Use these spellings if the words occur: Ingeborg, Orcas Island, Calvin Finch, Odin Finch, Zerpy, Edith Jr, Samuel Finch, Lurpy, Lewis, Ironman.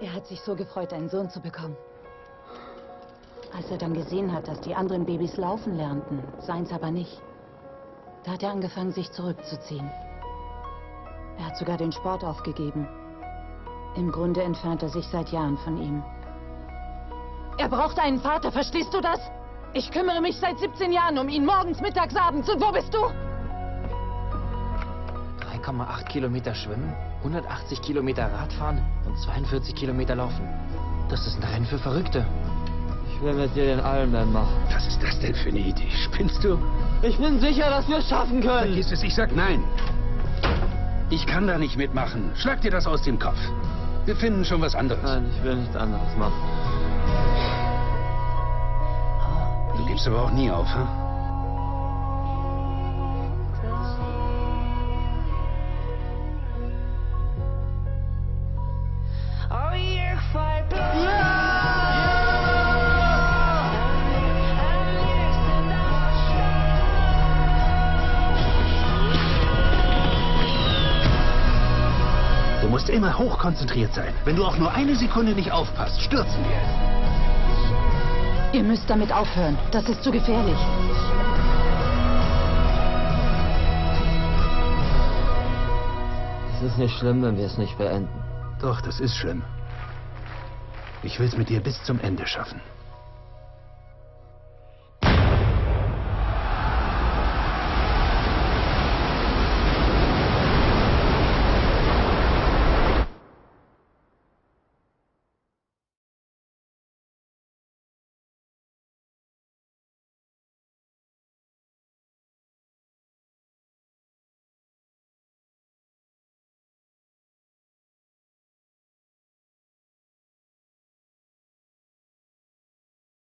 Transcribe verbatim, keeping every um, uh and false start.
Er hat sich so gefreut, einen Sohn zu bekommen. Als er dann gesehen hat, dass die anderen Babys laufen lernten, seins aber nicht, da hat er angefangen, sich zurückzuziehen. Er hat sogar den Sport aufgegeben. Im Grunde entfernt er sich seit Jahren von ihm. Er braucht einen Vater, verstehst du das? Ich kümmere mich seit siebzehn Jahren um ihn, morgens, mittags, abends. Und wo bist du? drei Komma acht Kilometer schwimmen, hundertachtzig Kilometer Radfahren und zweiundvierzig Kilometer laufen. Das ist ein Rennen für Verrückte. Ich will mit dir den Ironman machen. Was ist das denn für eine Idee? Spinnst du? Ich bin sicher, dass wir es schaffen können. Vergiss es, ich sag nein. Ich kann da nicht mitmachen. Schlag dir das aus dem Kopf. Wir finden schon was anderes. Nein, ich will nichts anderes machen. Du gibst aber auch nie auf, hm? Du musst immer hochkonzentriert sein. Wenn du auch nur eine Sekunde nicht aufpasst, stürzen wir. Ihr müsst damit aufhören. Das ist zu gefährlich. Es ist nicht schlimm, wenn wir es nicht beenden. Doch, das ist schlimm. Ich will es mit dir bis zum Ende schaffen.